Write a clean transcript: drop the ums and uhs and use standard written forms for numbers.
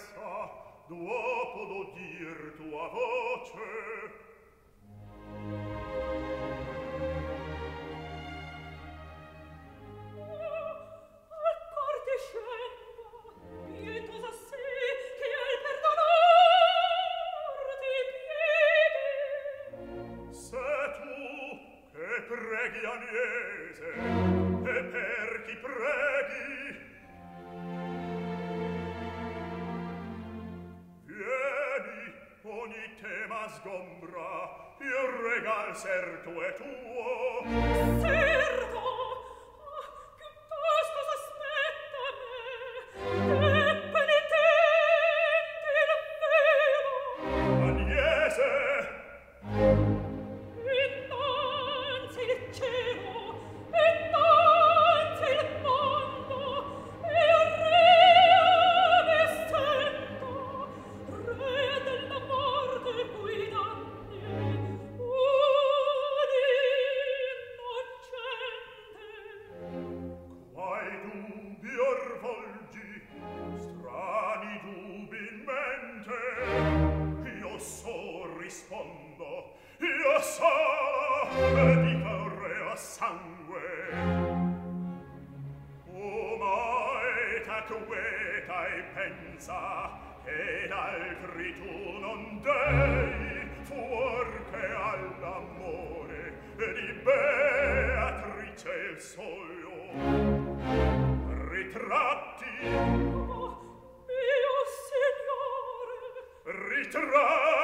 resta dopo d'udir tua voce. Certo è tuo. Certo? Oh, piuttosto s'aspetta me. Te penitente, davvero. Agnese! Innanzi il cielo, innanzi il mondo, e il re avessendo, re della morte guidante. Pensa ed altri tu non dei fuor che all'amore di Beatrice il solo ritratti, oh mio signore, ritratti.